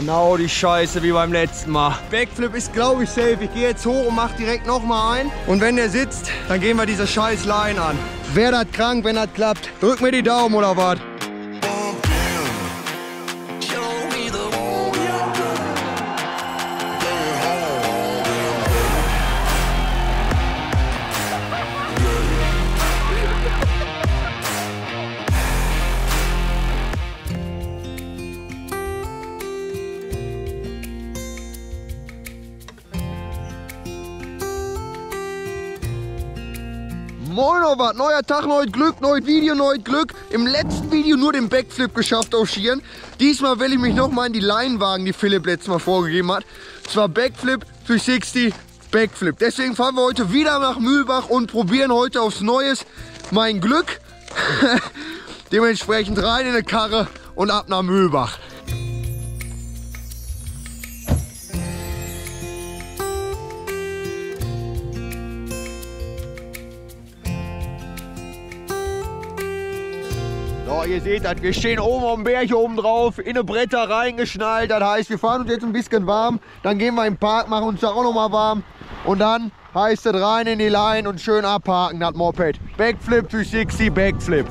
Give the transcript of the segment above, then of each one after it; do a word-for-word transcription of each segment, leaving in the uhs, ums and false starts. Genau die Scheiße wie beim letzten Mal. Backflip ist, glaube ich, safe. Ich gehe jetzt hoch und mache direkt nochmal ein. Und wenn der sitzt, dann gehen wir diese scheiß Line an. Wäre das krank, wenn das klappt? Drück mir die Daumen oder was? Moin Robert, neuer Tag, neues Glück, neues Video, neues Glück. Im letzten Video nur den Backflip geschafft auf Skiern. Diesmal will ich mich nochmal in die Line wagen, die Philipp letztes Mal vorgegeben hat. Und zwar Backflip dreihundertsechzig, Backflip. Deswegen fahren wir heute wieder nach Mühlbach und probieren heute aufs Neues mein Glück. Dementsprechend rein in eine Karre und ab nach Mühlbach. So, ihr seht das, wir stehen oben auf dem Berg oben drauf, in eine Bretter reingeschnallt. Das heißt, wir fahren uns jetzt ein bisschen warm, dann gehen wir im Park, machen uns da auch nochmal warm. Und dann heißt es rein in die Line und schön abhaken, das Moped. Backflip dreihundertsechzig, Backflip.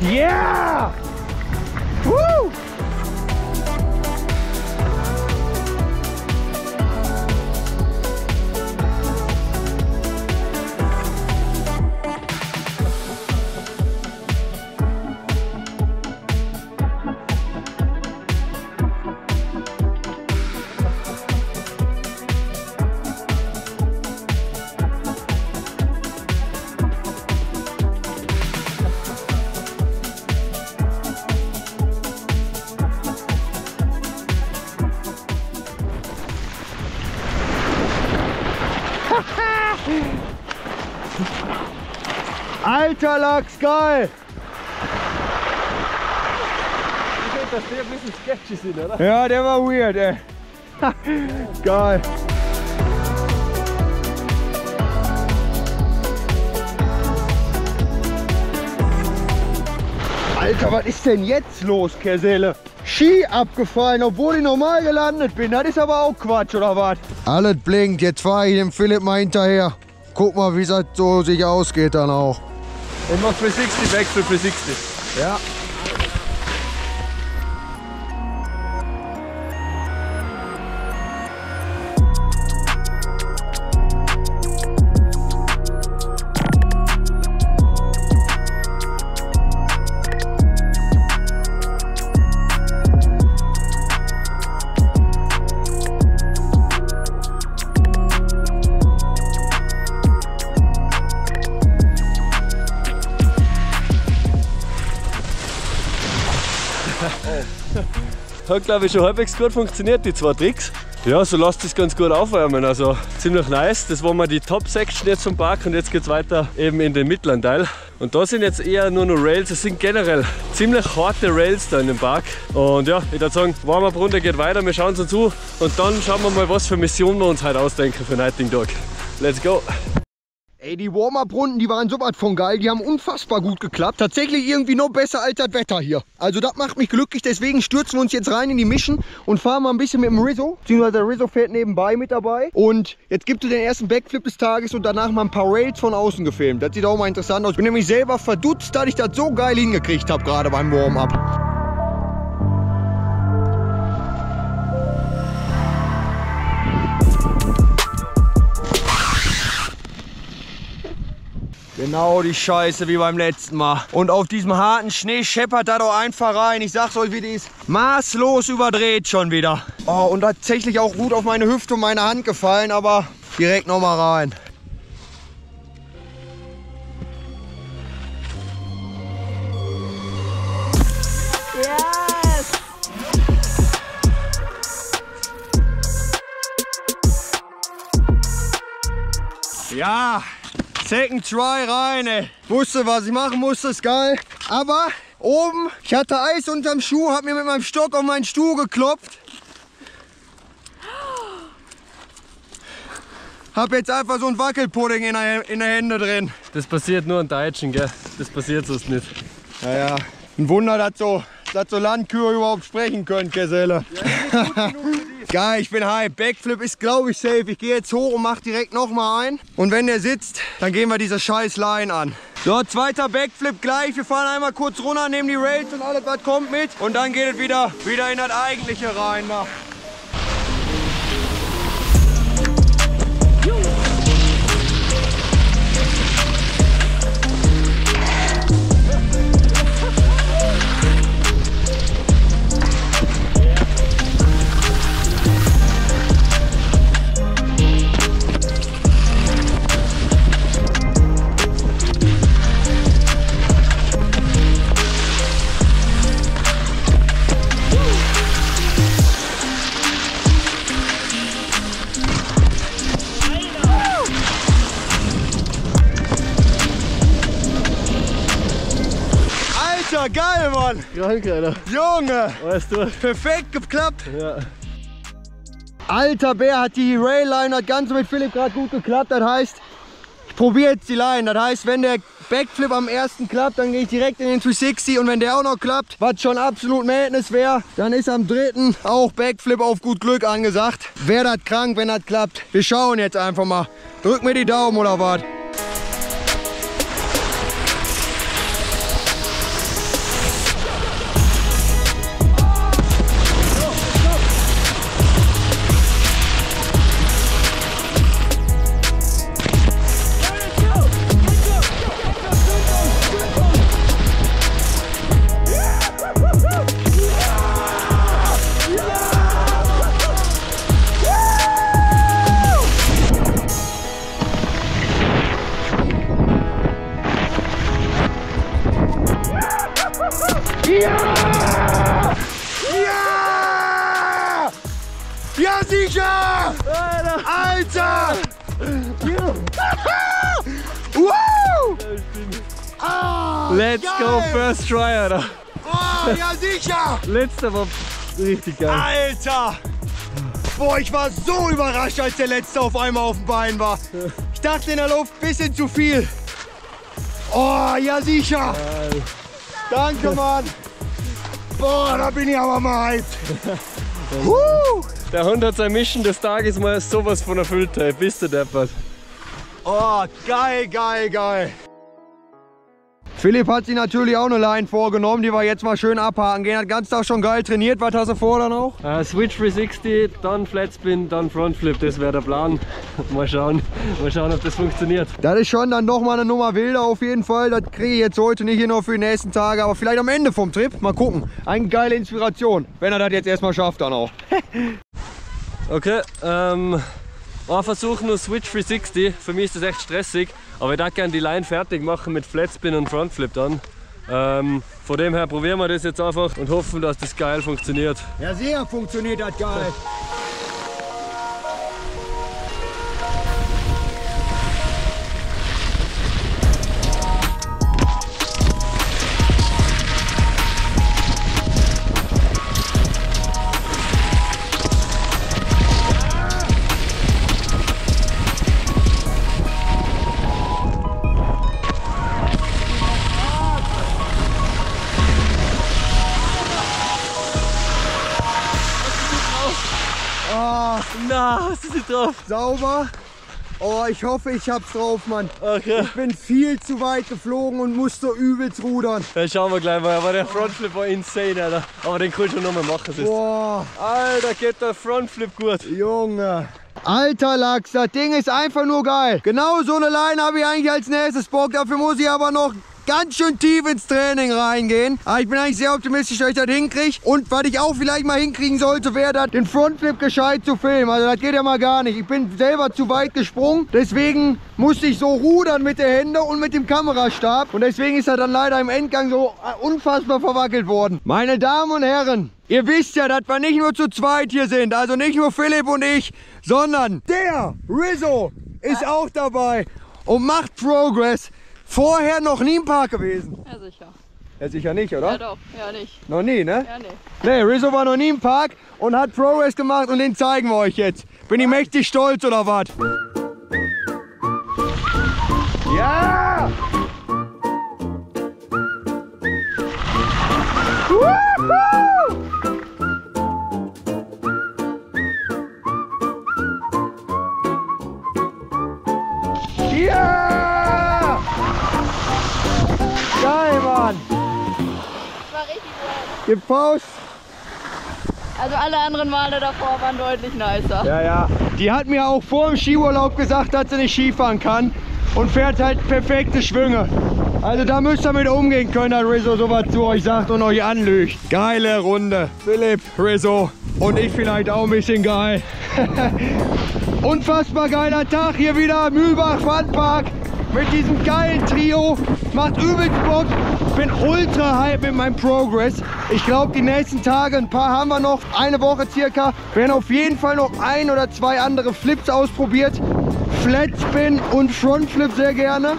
Yeah! Woo! Alter Lachs, geil! Ich finde, dass der ein bisschen sketchy sind, oder? Ja, der war weird, ey. Geil! Alter, was ist denn jetzt los, Kersele? Ski abgefallen, obwohl ich normal gelandet bin. Das ist aber auch Quatsch, oder was? Alles blinkt, jetzt fahre ich dem Philipp mal hinterher. Guck mal, wie es halt so sich ausgeht dann auch. Und noch für sechzig, Wechsel für sechzig. Ja. Hat, glaube ich, schon halbwegs gut funktioniert, die zwei Tricks. Ja, so lasst es ganz gut aufwärmen, also ziemlich nice. Das war mal die Top-Section jetzt vom Park und jetzt geht es weiter eben in den mittleren Teil. Und da sind jetzt eher nur noch Rails, es sind generell ziemlich harte Rails da in dem Park. Und ja, ich würde sagen, warm-up runter geht weiter, wir schauen es uns zu und dann schauen wir mal, was für Missionen wir uns heute ausdenken für den heutigen Tag. Let's go! Ey, die Warm-Up-Runden, die waren sowas von geil, die haben unfassbar gut geklappt. Tatsächlich irgendwie noch besser als das Wetter hier. Also das macht mich glücklich, deswegen stürzen wir uns jetzt rein in die Mischen und fahren mal ein bisschen mit dem Rizzo. Beziehungsweise der Rizzo fährt nebenbei mit dabei. Und jetzt gibt es den ersten Backflip des Tages und danach mal ein paar Rails von außen gefilmt. Das sieht auch mal interessant aus. Ich bin nämlich selber verdutzt, dass ich das so geil hingekriegt habe, gerade beim Warm-Up. Genau die Scheiße wie beim letzten Mal. Und auf diesem harten Schnee scheppert da doch einfach rein. Ich sag's euch, wie die ist maßlos überdreht schon wieder. Oh, und tatsächlich auch gut auf meine Hüfte und meine Hand gefallen, aber direkt nochmal rein. Ja, second try rein, ey. Wusste, was ich machen musste, ist geil. Aber oben, ich hatte Eis unterm Schuh, hab mir mit meinem Stock auf meinen Stuhl geklopft. Hab jetzt einfach so einen Wackelpudding in der, in der Hände drin. Das passiert nur in Deutschen, gell? Das passiert sonst nicht. Naja, ein Wunder, dass so, dass so Landkühe überhaupt sprechen können, Geselle. Ja, geil, ich bin hype. Backflip ist, glaube ich, safe. Ich gehe jetzt hoch und mache direkt nochmal ein. Und wenn der sitzt, dann gehen wir diese scheiß Line an. So, zweiter Backflip gleich. Wir fahren einmal kurz runter, nehmen die Rails und alles, was kommt, mit. Und dann geht es wieder, wieder in das Eigentliche rein. Na. Geil, Mann! Krank, Alter. Junge! Weißt du? Perfekt geklappt! Ja. Alter Bär, hat die Rail-Line, hat ganz mit Philipp gerade gut geklappt. Das heißt, ich probiere jetzt die Line. Das heißt, wenn der Backflip am ersten klappt, dann gehe ich direkt in den dreihundertsechzig. Und wenn der auch noch klappt, was schon absolut Madness wäre, dann ist am dritten auch Backflip auf gut Glück angesagt. Wäre das krank, wenn das klappt? Wir schauen jetzt einfach mal. Drück mir die Daumen oder was? Ja! Ja! Ja, sicher! Alter! Alter! Ja. Wow! Oh, let's geil. Go first try, Alter! Oh, ja, sicher! Letzter war richtig geil. Alter! Boah, ich war so überrascht, als der Letzte auf einmal auf dem Bein war. Ich dachte in der Luft ein bisschen zu viel. Oh, ja, sicher! Geil. Danke, Mann! Boah, da bin ich aber mal hyped! Der Hund hat seine Mission des Tages mal sowas von erfüllt, ey. Bist du deppert? Oh, geil, geil, geil! Philipp hat sich natürlich auch eine Line vorgenommen, die wir jetzt mal schön abhaken gehen. Hat den ganzen Tag schon geil trainiert. Was hast du vor dann auch? Uh, Switch dreihundertsechzig, dann Flatspin, dann Frontflip. Das wäre der Plan. Mal schauen, mal schauen, ob das funktioniert. Das ist schon dann nochmal eine Nummer wilder auf jeden Fall. Das kriege ich jetzt heute nicht, hier noch für die nächsten Tage, aber vielleicht am Ende vom Trip. Mal gucken. Eine geile Inspiration, wenn er das jetzt erstmal schafft dann auch. Okay, ähm... ein Versuch nur Switch dreihundertsechzig, für mich ist das echt stressig, aber ich würde gerne die Line fertig machen mit Flatspin und Frontflip dann. Ähm, von dem her probieren wir das jetzt einfach und hoffen, dass das geil funktioniert. Ja, sehr funktioniert das geil. Na, hast du sie drauf? Sauber. Oh, ich hoffe, ich hab's drauf, Mann. Okay. Ich bin viel zu weit geflogen und musste so übelst rudern. Ja, schauen wir gleich mal, aber der Frontflip war insane, Alter. Aber den kannst du nochmal machen. Boah. Alter, geht der Frontflip gut. Junge. Alter Lachs, das Ding ist einfach nur geil. Genau so eine Line habe ich eigentlich als nächstes Bock. Dafür muss ich aber noch ganz schön tief ins Training reingehen. Aber ich bin eigentlich sehr optimistisch, dass ich das hinkriege. Und was ich auch vielleicht mal hinkriegen sollte, wäre das, den Frontflip gescheit zu filmen. Also das geht ja mal gar nicht. Ich bin selber zu weit gesprungen. Deswegen musste ich so rudern mit den Händen und mit dem Kamerastab. Und deswegen ist er dann leider im Endgang so unfassbar verwackelt worden. Meine Damen und Herren, ihr wisst ja, dass wir nicht nur zu zweit hier sind. Also nicht nur Philipp und ich, sondern der Rizzo ist auch dabei und macht Progress. Vorher noch nie im Park gewesen. Ja, sicher. Ja, sicher nicht, oder? Ja, doch. Ja, nicht. Noch nie, ne? Ja, nicht. Nee, Rizzo war noch nie im Park und hat Progress gemacht und den zeigen wir euch jetzt. Bin ich mächtig stolz, oder was? Ja! Ja! Geil, Mann! Das war richtig nice. Gib Pause! Also alle anderen Male davor waren deutlich nicer. Ja, ja. Die hat mir auch vor dem Skiurlaub gesagt, dass sie nicht Skifahren kann und fährt halt perfekte Schwünge. Also da müsst ihr mit umgehen können, dass Rizzo sowas zu euch sagt und euch anlügt. Geile Runde. Philipp, Rizzo und ich vielleicht auch ein bisschen geil. Unfassbar geiler Tag hier wieder, Mühlbach Wandpark mit diesem geilen Trio. Macht übelst Bock. Ich bin ultra hype mit meinem Progress. Ich glaube, die nächsten Tage, ein paar haben wir noch, eine Woche circa, werden auf jeden Fall noch ein oder zwei andere Flips ausprobiert. Flatspin und Frontflip sehr gerne.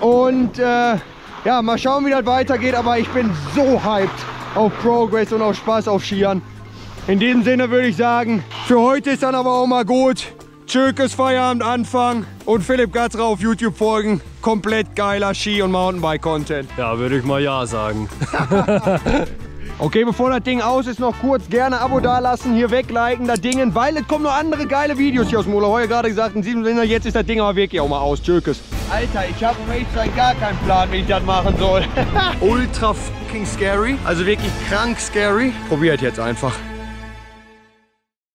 Und äh, ja, mal schauen, wie das weitergeht. Aber ich bin so hyped auf Progress und auf Spaß auf Skiern. In diesem Sinne würde ich sagen, für heute ist dann aber auch mal gut. Tschökes Feierabend anfangen und Philipp Gatterer auf YouTube folgen. Komplett geiler Ski- und Mountainbike-Content. Ja, würde ich mal ja sagen. Okay, bevor das Ding aus ist, noch kurz gerne Abo dalassen, hier wegliken, das Ding, weil es kommen noch andere geile Videos hier aus Mühlbach. Heute gerade gesagt, in diesem Sinne, jetzt ist das Ding aber wirklich auch mal aus. Tschökes. Alter, ich habe um echt gar keinen Plan, wie ich das machen soll. Ultra fucking scary, also wirklich krank scary. Probiert jetzt einfach.